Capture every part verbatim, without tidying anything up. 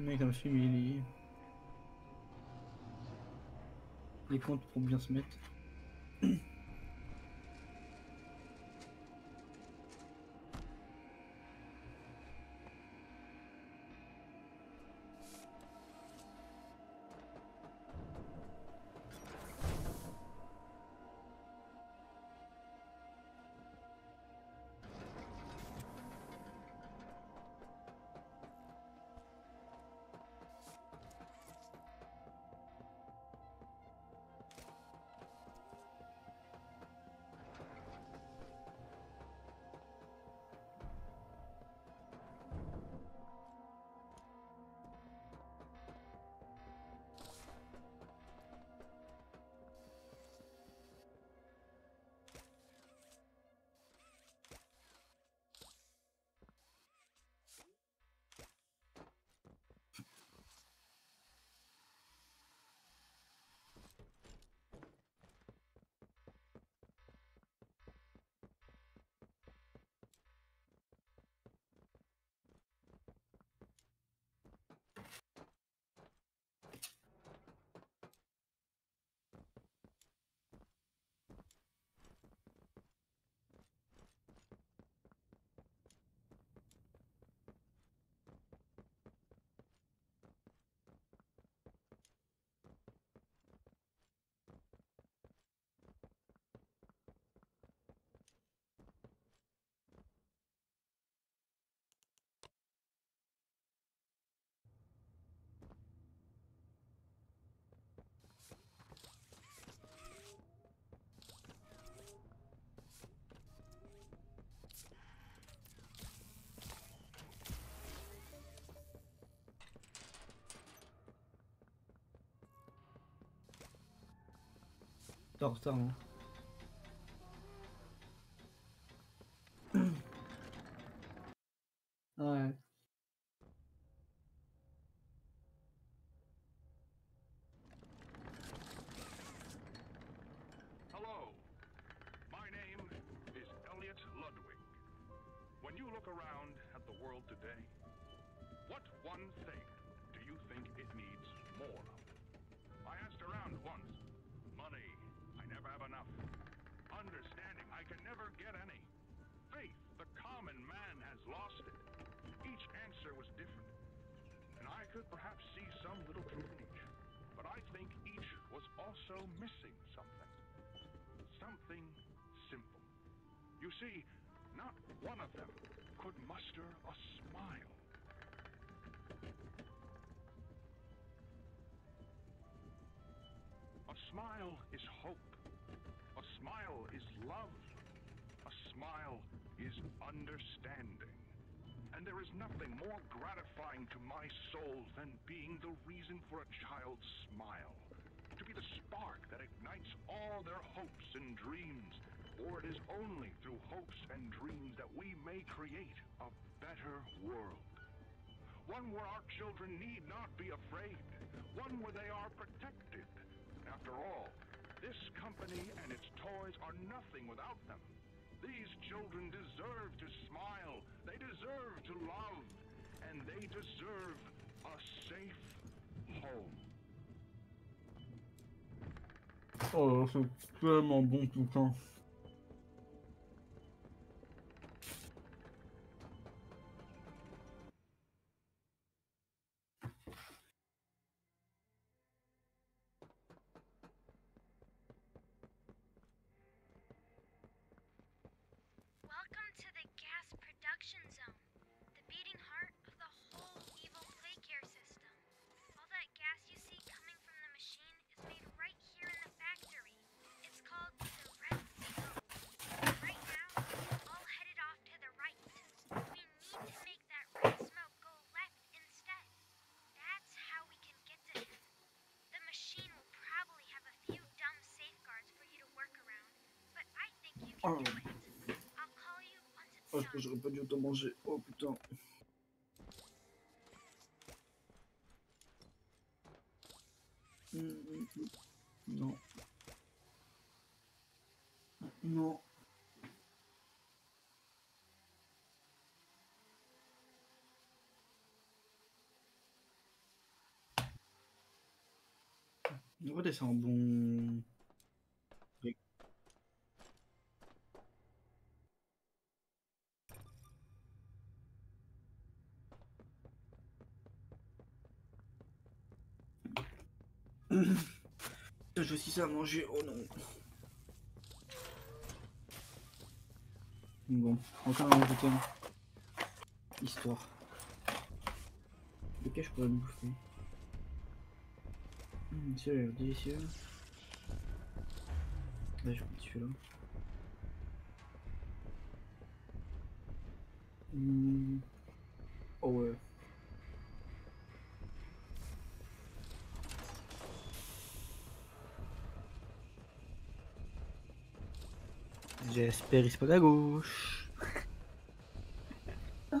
Mec, ça me fait humilier. Les comptes pour bien se mettre. T'es en retard, hein. Ouais. Hello. My name is Elliot Ludwig. When you look around at the world today, what one thing do you think it needs more of? I asked around once. Money. Never have enough. Understanding, I can never get any. Faith, the common man has lost it. Each answer was different. And I could perhaps see some little truth in each. But I think each was also missing something. Something simple. You see, not one of them could muster a smile. A smile is hope. A smile is love. A smile is understanding. And there is nothing more gratifying to my soul than being the reason for a child's smile. To be the spark that ignites all their hopes and dreams. For it is only through hopes and dreams that we may create a better world. One where our children need not be afraid. One where they are protected. After all, this company and its toys are nothing without them. These children deserve to smile, they deserve to love, and they deserve a safe home. Oh, c'est tellement bon tout le temps. Oh, j'aurais pas dû autant manger. Oh putain. Non. Non. On redescend en bon... Putain, j'ai aussi ça à manger, oh non. Bon, encore un bouton. Histoire. Ok, je pourrais me bouffer. Hum, ça a l'air délicieux. Là, je prends celui-là. Hum. Oh ouais. J'espère qu'il se passe à gauche. Ah.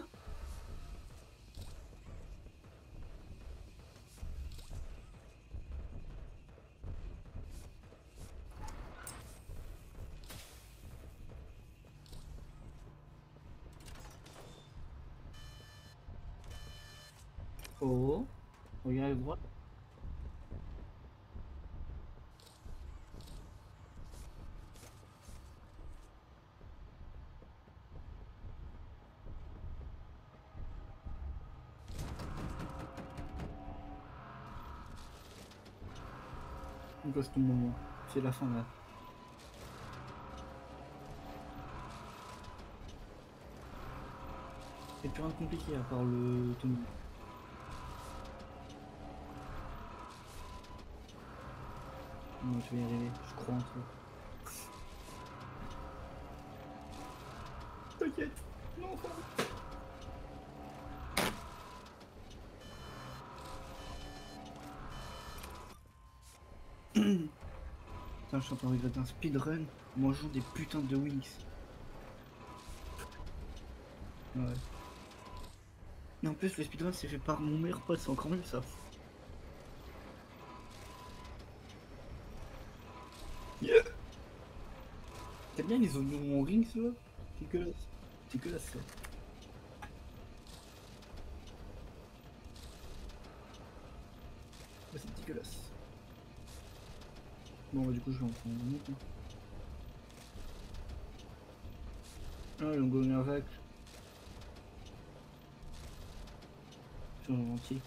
Oh, regarde le droit. C'est le moment, c'est la fin là. C'est plus rien de compliqué à part le tonneau. Non, je vais y arriver, je crois en toi. T'inquiète, non, non. Putain, je suis en train de regarder un speedrun, mangeons des putains de wings. Ouais. Et en plus, le speedrun c'est fait par mon meilleur pote, c'est encore mieux ça. Yeah. T'aimes bien les oignons mon ring, ça? C'est dégueulasse. C'est dégueulasse ça. Ouais, c'est dégueulasse. Bon bah du coup je vais en prendre une autre. Ah le gommeur vague. C'est gentil.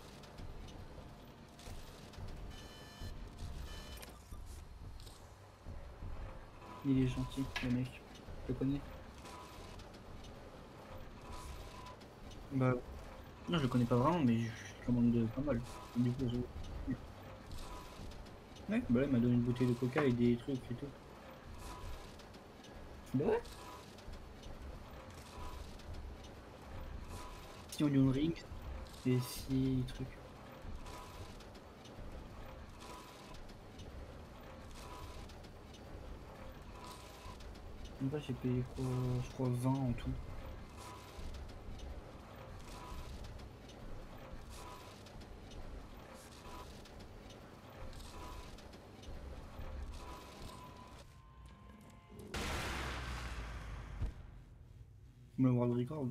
Il est gentil le mec, je le connais. Bah non je le connais pas vraiment mais je commande de pas mal. Du coup, je... Ouais, bah là il m'a donné une bouteille de coca et des trucs et tout. Bah ouais. Si onion ring et si truc. Là j'ai payé quoi, je crois vingt en tout. Me voir le record.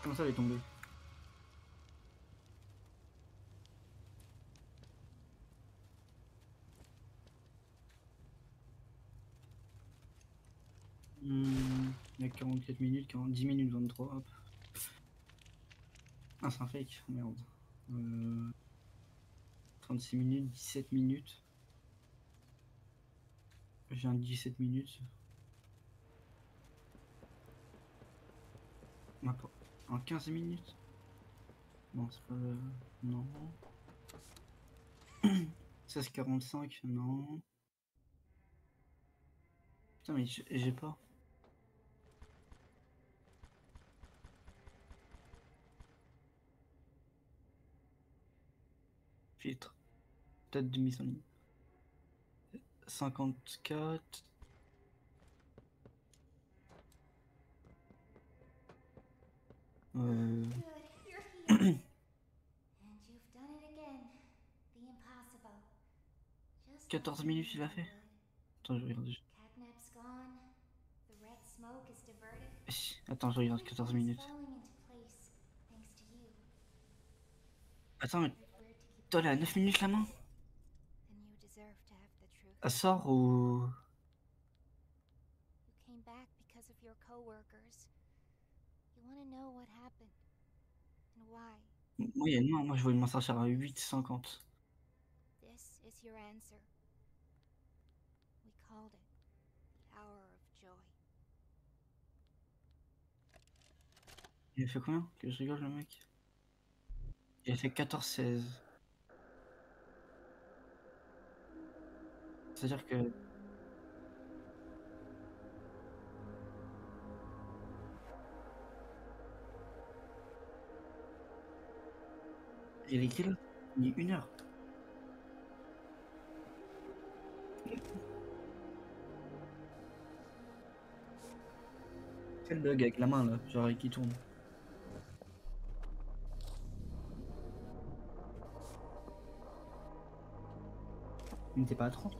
Comment ça elle est tombée? Hmm, il y a quarante-quatre minutes, dix minutes vingt-trois, hop. Ah c'est un fake, merde. Euh... trente-six minutes, dix-sept minutes. J'ai un dix-sept minutes. En quinze minutes. Bon c'est pas... Euh... Non. seize quarante-cinq, non. Putain mais j'ai pas... Filtre, date de mise en ligne cinquante-quatre. Euh... quatorze minutes il a fait. Attends, je regarde. Attends, je regarde quatorze minutes. Attends, mais toi, elle a neuf minutes la main. Elle sort ou... Moi, il y a une main. Moi, je vois une main sortir à huit cinquante. Il a fait combien? Que je rigole, le mec. Il a fait quatorze seize. C'est-à-dire que... Il est qui là? Il est une heure. Quel bug avec la main là, genre qui tourne. Il n'était pas à trente.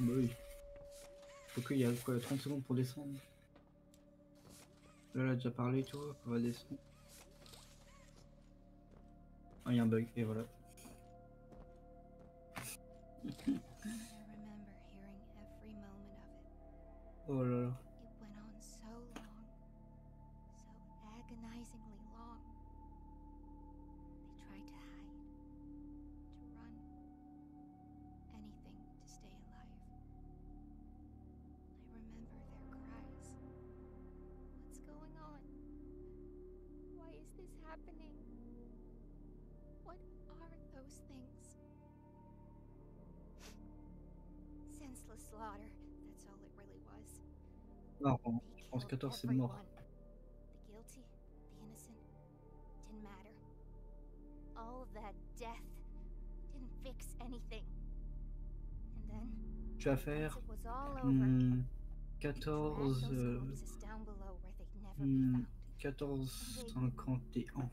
Bah oui. Faut qu'il y a quoi, trente secondes pour descendre. Là, elle a déjà parlé et tout, on va descendre. Ah, il y a un bug, et voilà. Oh là là. Non, je pense quatorze c'est mort. Tu vas faire hmm, quatorze... Euh, hmm, quatorze cinquante et un.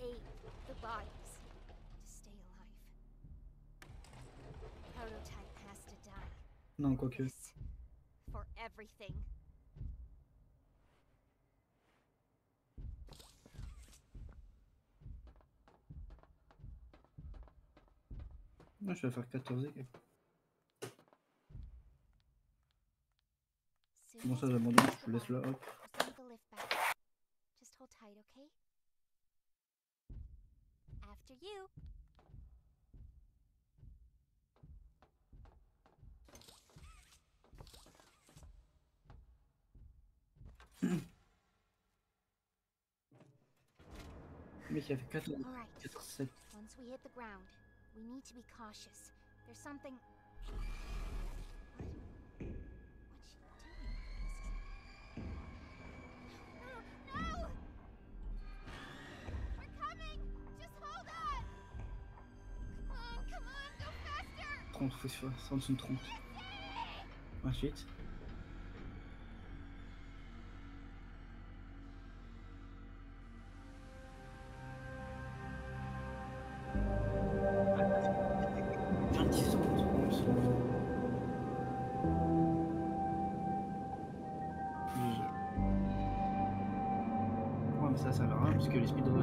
Non, quoique. Moi, je vais faire quatorze et... Bon, ça j'abandonne, je te laisse là, hop. Mais il y avait quatorze sept. We need to be cautious. There's something. No, no! We're coming! Just hold on! Come on, come on, go faster! trente, faut se faire, sans une trompe. Ensuite. Parce que les speedruns